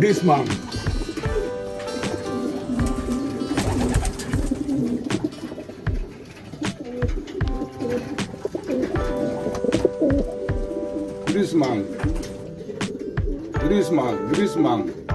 This man. This man. This man. This man.